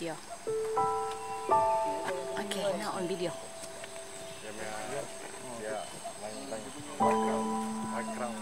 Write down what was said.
video. Okay, now on video. Background.